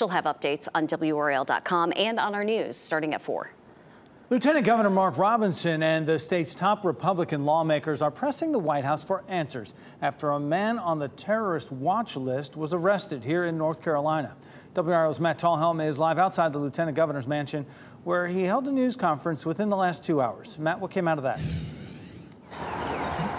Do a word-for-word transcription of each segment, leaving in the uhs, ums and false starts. She'll have updates on W R L dot com and on our news starting at four. Lieutenant Governor Mark Robinson and the state's top Republican lawmakers are pressing the White House for answers after a man on the terrorist watch list was arrested here in North Carolina. W R L's Matt Talhelm is live outside the Lieutenant Governor's mansion, where he held a news conference within the last two hours. Matt, what came out of that?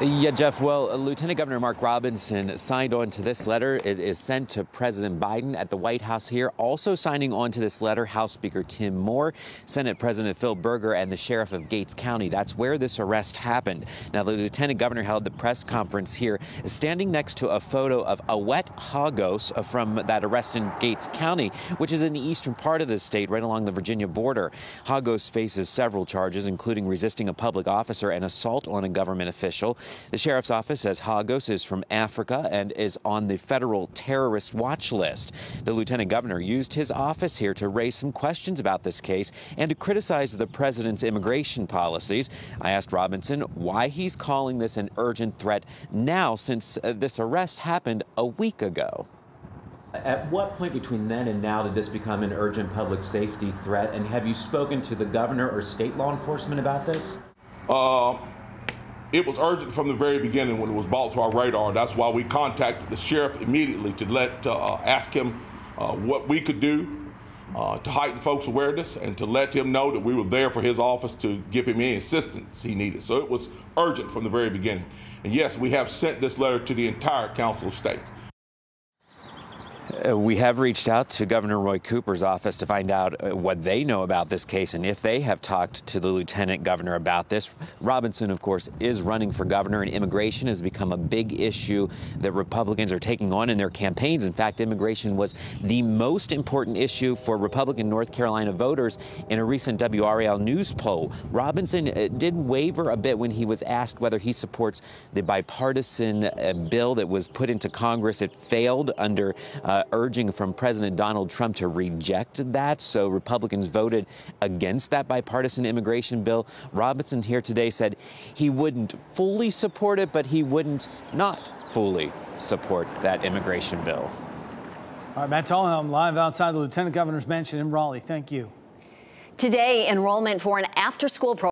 Yeah, Jeff. Well, Lieutenant Governor Mark Robinson signed on to this letter. It is sent to President Biden at the White House here. Also signing on to this letter, House Speaker Tim Moore, Senate President Phil Berger, and the Sheriff of Gates County. That's where this arrest happened. Now, the Lieutenant Governor held the press conference here, standing next to a photo of Awet Hagos from that arrest in Gates County, which is in the eastern part of the state, right along the Virginia border. Hagos faces several charges, including resisting a public officer and assault on a government official. The sheriff's office says Hagos is from Africa and is on the federal terrorist watch list. The lieutenant governor used his office here to raise some questions about this case and to criticize the president's immigration policies. I asked Robinson why he's calling this an urgent threat now, since uh, this arrest happened a week ago. At what point between then and now did this become an urgent public safety threat? And have you spoken to the governor or state law enforcement about this? Uh... It was urgent from the very beginning when it was brought to our radar. That's why we contacted the sheriff immediately to let uh, ask him uh, what we could do uh, to heighten folks' awareness and to let him know that we were there for his office to give him any assistance he needed. So it was urgent from the very beginning. And yes, we have sent this letter to the entire Council of State. We have reached out to Governor Roy Cooper's office to find out what they know about this case and if they have talked to the lieutenant governor about this. Robinson, of course, is running for governor, and immigration has become a big issue that Republicans are taking on in their campaigns. In fact, immigration was the most important issue for Republican North Carolina voters in a recent W R L news poll. Robinson did waver a bit when he was asked whether he supports the bipartisan bill that was put into Congress. It failed under uh, urging from President Donald Trump to reject that, so Republicans voted against that bipartisan immigration bill. Robinson here today said he wouldn't fully support it, but he wouldn't not fully support that immigration bill. All right, Matt Talhelm, live outside the Lieutenant Governor's mansion in Raleigh. Thank you. Today, enrollment for an after-school program